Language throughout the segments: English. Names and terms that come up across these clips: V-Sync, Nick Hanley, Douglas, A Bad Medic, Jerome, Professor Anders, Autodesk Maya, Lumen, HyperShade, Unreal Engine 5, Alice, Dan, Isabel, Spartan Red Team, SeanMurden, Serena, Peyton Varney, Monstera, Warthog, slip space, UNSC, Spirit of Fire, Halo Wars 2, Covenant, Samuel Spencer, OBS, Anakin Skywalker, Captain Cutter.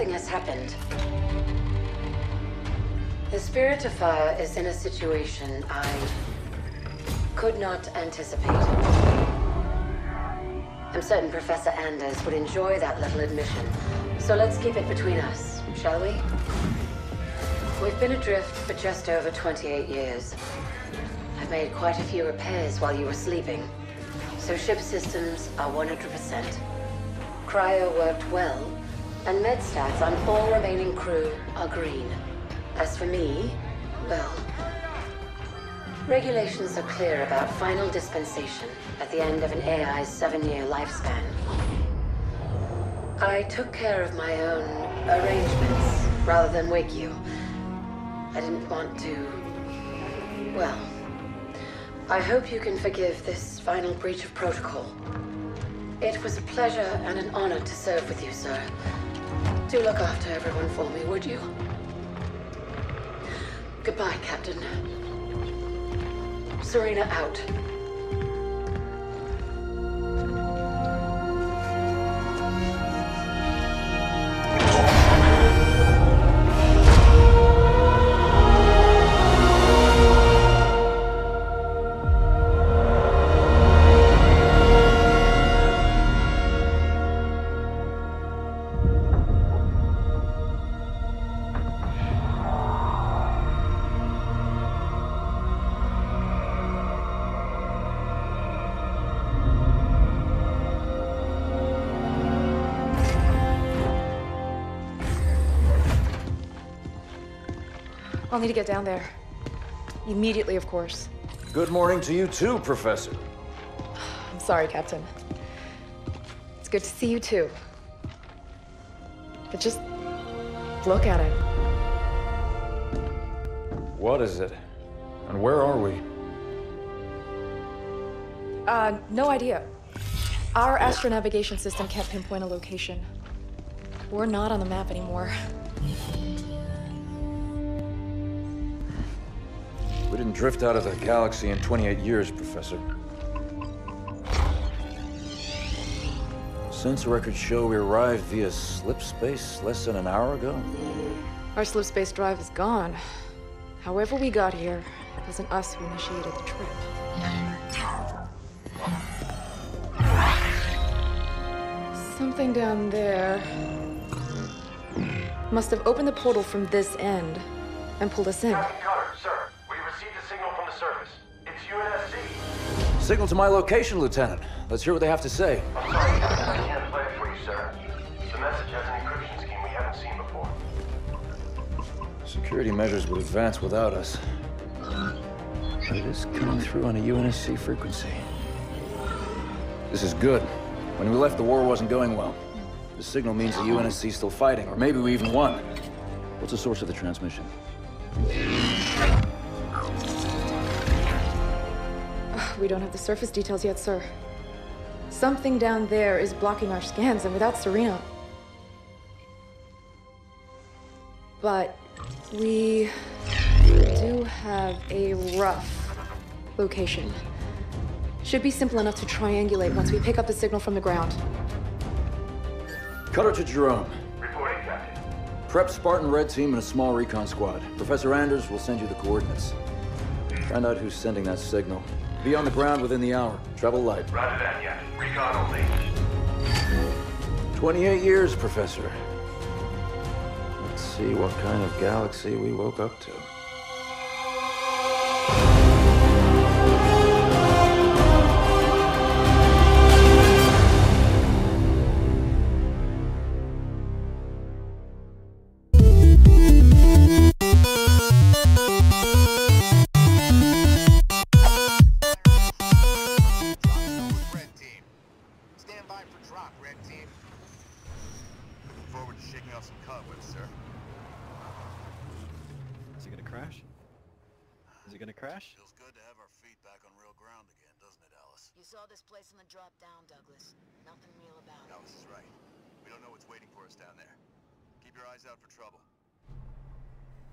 something has happened. The Spirit of Fire is in a situation I could not anticipate. I'm certain Professor Anders would enjoy that little admission, so let's keep it between us, shall we? We've been adrift for just over 28 years. I've made quite a few repairs while you were sleeping, so ship systems are 100%. Cryo worked well, and med stats on all remaining crew are green. As for me, well, regulations are clear about final dispensation at the end of an AI's 7-year lifespan. I took care of my own arrangements rather than wake you. I didn't want to... well... I hope you can forgive this final breach of protocol. It was a pleasure and an honor to serve with you, sir. Do look after everyone for me, would you? Goodbye, Captain. Serena out. I'll need to get down there. Immediately, of course. Good morning to you too, Professor. I'm sorry, Captain. It's good to see you too. But just look at it. What is it? And where are we? No idea. Our astronavigation system can't pinpoint a location. We're not on the map anymore. We didn't drift out of the galaxy in 28 years, Professor. Sensor records show we arrived via slip space less than an hour ago. Our slip space drive is gone. However we got here, it wasn't us who initiated the trip. Something down there must have opened the portal from this end and pulled us in. Service. It's UNSC. Signal to my location, Lieutenant. Let's hear what they have to say. I'm sorry, I can't play it for you, sir. The message has an encryption scheme we haven't seen before. Security measures would advance without us. But it is coming through on a UNSC frequency. This is good. When we left, the war wasn't going well. The signal means the UNSC is still fighting, or maybe we even won. What's the source of the transmission? We don't have the surface details yet, sir. Something down there is blocking our scans, and without Serena. But we do have a rough location. Should be simple enough to triangulate once we pick up the signal from the ground. Cutter to Jerome. Reporting, Captain. Prep Spartan Red Team and a small recon squad. Professor Anders will send you the coordinates. Find out who's sending that signal. Be on the ground within the hour. Travel light. Roger that, yeah. Recon only. 28 years, Professor. Let's see what kind of galaxy we woke up to.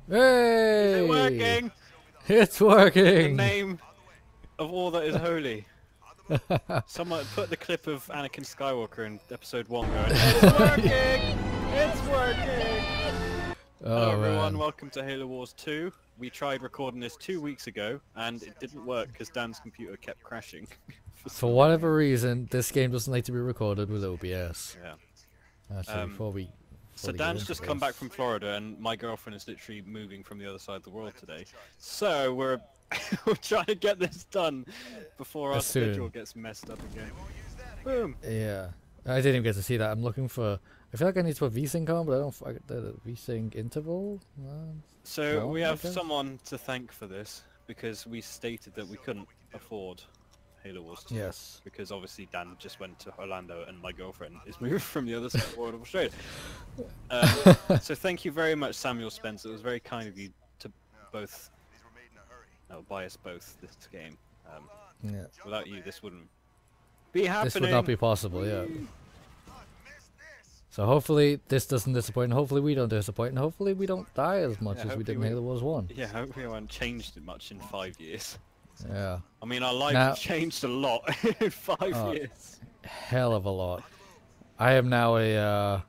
Hey! Is it working? It's working! In the name of all that is holy. Someone put the clip of Anakin Skywalker in episode 1 going, it's working! It's working! Hello everyone, welcome to Halo Wars 2. We tried recording this 2 weeks ago, and it didn't work because Dan's computer kept crashing. For whatever reason, this game doesn't like to be recorded with OBS. Yeah. Actually, so Dan's just come back from Florida, and my girlfriend is literally moving from the other side of the world today. So we're trying to get this done before our schedule gets messed up again. Boom. Yeah, I didn't even get to see that. I'm looking for. I feel like I need to put V-Sync on, but I don't. V-Sync interval. So no, we have someone to thank for this because we stated that we couldn't afford Halo Wars 2. Yes. Because obviously Dan just went to Orlando and my girlfriend is moved from the other side of the world of Australia. So thank you very much, Samuel Spencer. It was very kind of you to both. No, buy us both this game. Yeah. Without you, this wouldn't be happening. This would not be possible. Yeah. So hopefully this doesn't disappoint, and hopefully we don't disappoint, and hopefully we don't die as much as we did in Halo Wars 1. Yeah, hopefully we haven't changed it much in 5 years. Yeah. I mean, our lives have changed a lot in 5 years. Hell of a lot. I am now a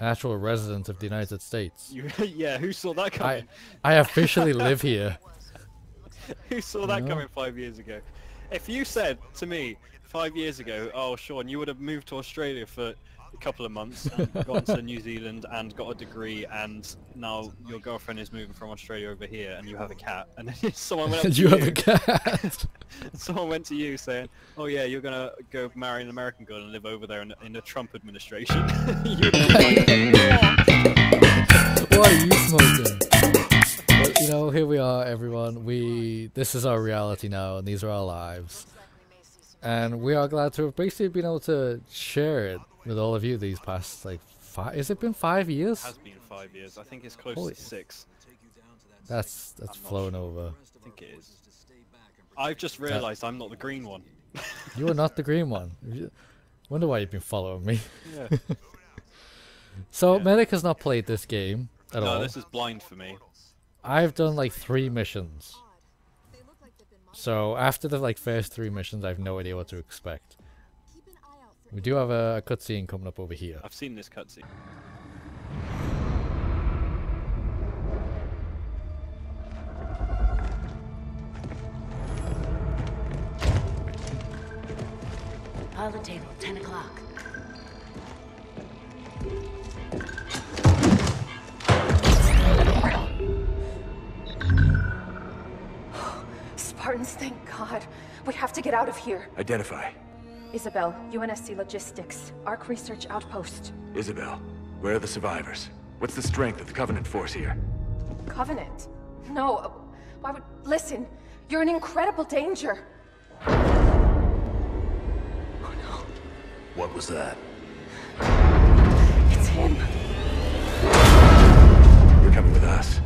actual resident of the United States. Yeah, who saw that coming? I officially live here. Who saw that coming 5 years ago? If you said to me 5 years ago, oh, Sean, you would have moved to Australia for a couple of months and gone to New Zealand and got a degree, and now your girlfriend is moving from Australia over here and you have a cat, and then someone went up to you have a cat and someone went to you saying, oh yeah, you're gonna go marry an American girl and live over there in the Trump administration. You're like, what are you smoking? But, you know, here we are, everyone. This is our reality now, and these are our lives, and we are glad to have basically been able to share it with all of you these past, like, has it been 5 years? It has been 5 years. I think it's close to 6. That's flown over. I think it is. I've just realised I'm not the green one. You are not the green one. Wonder why you've been following me. Yeah. So, Medic has not played this game at all. No, this is blind for me. I've done, like, 3 missions. So, after the, like, first 3 missions, I have no idea what to expect. We do have a cutscene coming up over here. I've seen this cutscene. Pilot table, 10 o'clock. Spartans, thank God. We have to get out of here. Identify. Isabel, UNSC Logistics, ARC Research Outpost. Isabel, where are the survivors? What's the strength of the Covenant force here? Covenant? No, why would... Listen, you're in incredible danger. Oh no. What was that? It's him. You're coming with us.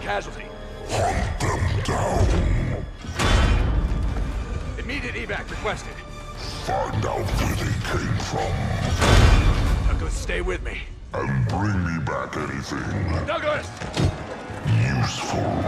Casualty. Hunt them down. Immediate evac requested. Find out where they came from. Douglas, stay with me. And bring me back anything. Douglas! Useful.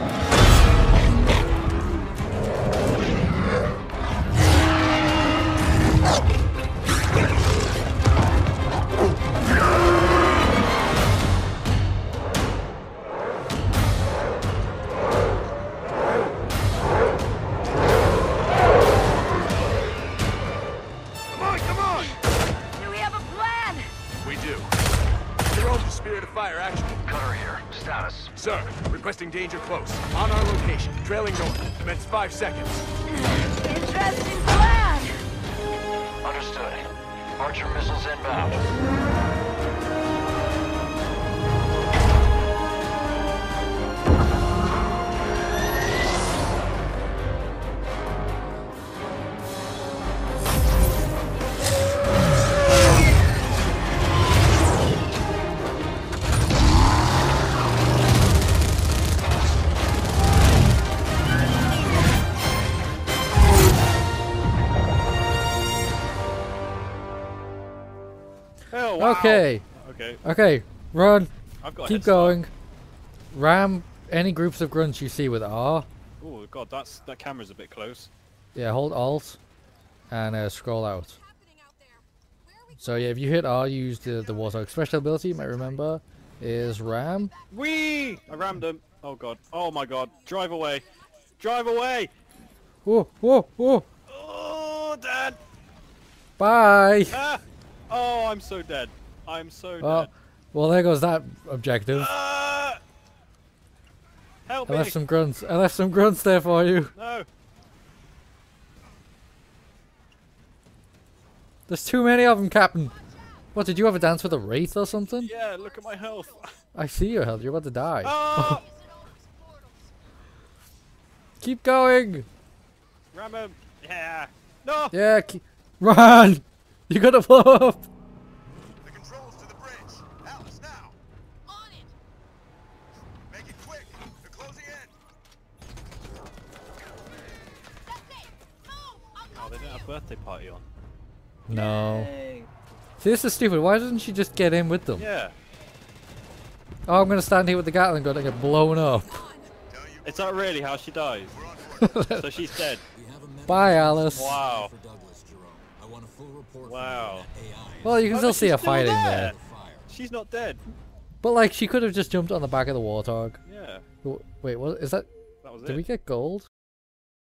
Danger close. On our location. Trailing north. Commence 5 seconds. Interesting plan! Understood. Archer missiles inbound. Okay. Okay. Okay. Run. I've got Keep going. Ram any groups of grunts you see with R. Oh god, that camera's a bit close. Yeah, hold Alt and scroll out. So yeah, if you hit R, you use the Warthog special ability. You might remember is ram. Wee! I rammed him. Oh god. Oh my god. Drive away. Drive away. Whoa! Whoa! Whoa! Oh, Dad. Bye. Ah. Oh, I'm so dead. I'm so dead. Well, there goes that objective. Help me. I left some grunts. I left some grunts there for you. No. There's too many of them, Captain. What, did you ever dance with a wraith or something? Yeah, look at my health. I see your health. You're about to die. Oh. Keep going. Ram him. Yeah. No. Yeah. Run. You gotta blow up! The controls to the bridge. Alice now. On it. Make it quick. They're closing in. That's it. Move. Oh, they don't have a birthday party on. No. Yay. See, this is stupid. Why doesn't she just get in with them? Yeah. Oh, I'm gonna stand here with the Gatling gun and get blown up. Is that really how she dies? So she's dead. Bye, Alice. Wow. Wow. Well, you can still see her fighting there. She's not dead. But like, she could have just jumped on the back of the Warthog. Yeah. Wait, what is that? That was it. Did we get gold?